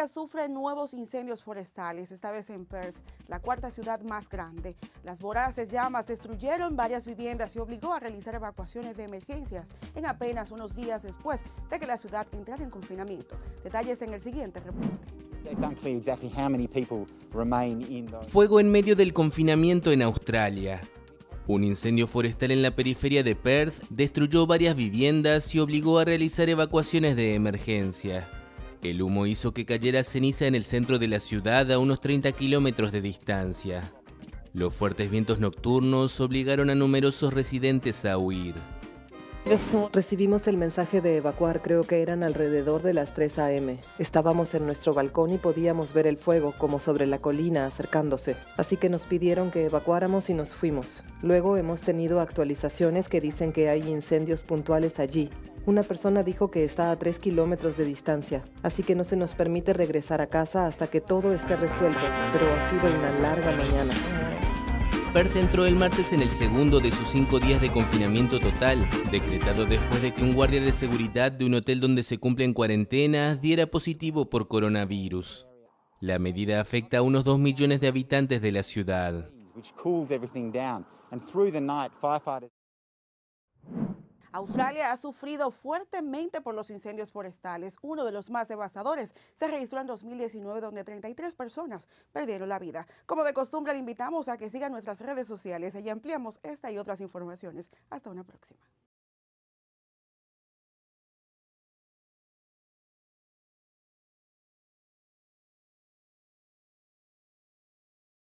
Australia sufre nuevos incendios forestales, esta vez en Perth, la cuarta ciudad más grande. Las voraces llamas destruyeron varias viviendas y obligó a realizar evacuaciones de emergencias en apenas unos días después de que la ciudad entrara en confinamiento. Detalles en el siguiente reporte. Fuego en medio del confinamiento en Australia. Un incendio forestal en la periferia de Perth destruyó varias viviendas y obligó a realizar evacuaciones de emergencia. El humo hizo que cayera ceniza en el centro de la ciudad a unos 30 kilómetros de distancia. Los fuertes vientos nocturnos obligaron a numerosos residentes a huir. Recibimos el mensaje de evacuar, creo que eran alrededor de las 3 a.m. Estábamos en nuestro balcón y podíamos ver el fuego como sobre la colina acercándose, así que nos pidieron que evacuáramos y nos fuimos. Luego hemos tenido actualizaciones que dicen que hay incendios puntuales allí. Una persona dijo que está a 3 kilómetros de distancia, así que no se nos permite regresar a casa hasta que todo esté resuelto, pero ha sido una larga mañana. Perth entró el martes en el segundo de sus 5 días de confinamiento total, decretado después de que un guardia de seguridad de un hotel donde se cumplen cuarentenas diera positivo por coronavirus. La medida afecta a unos 2 millones de habitantes de la ciudad. Australia ha sufrido fuertemente por los incendios forestales. Uno de los más devastadores se registró en 2019, donde 33 personas perdieron la vida. Como de costumbre, le invitamos a que siga nuestras redes sociales. Allí ampliamos esta y otras informaciones. Hasta una próxima.